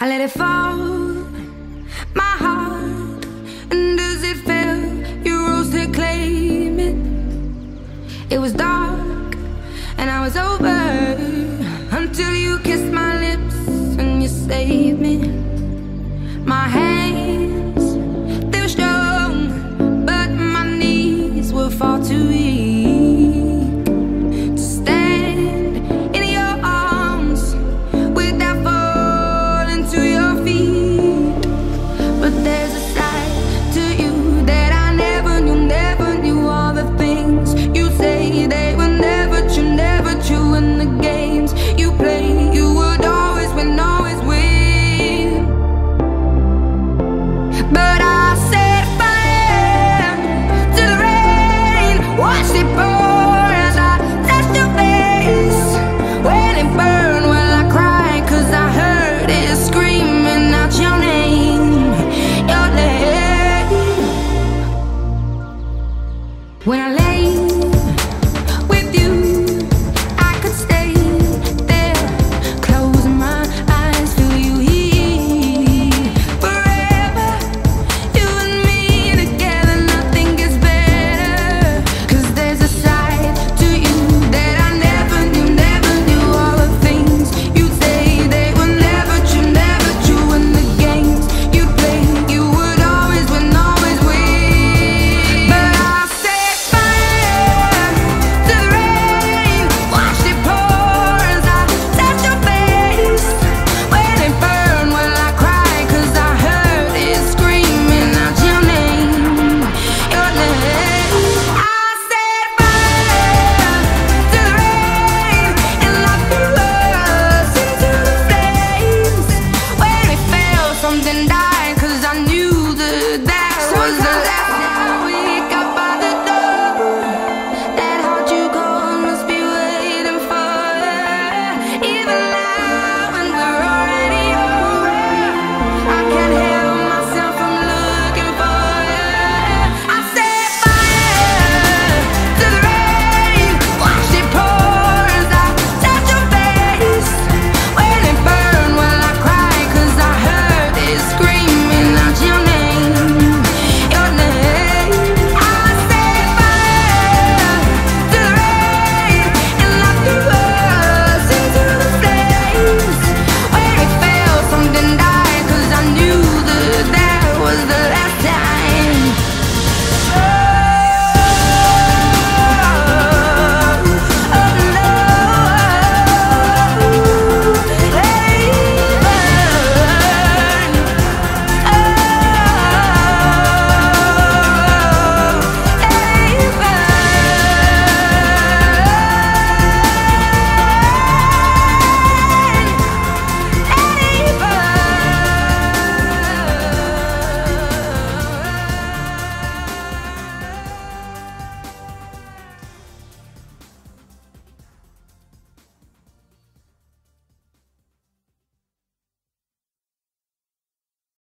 I let it fall, my heart, and as it fell, you rose to claim it. It was dark.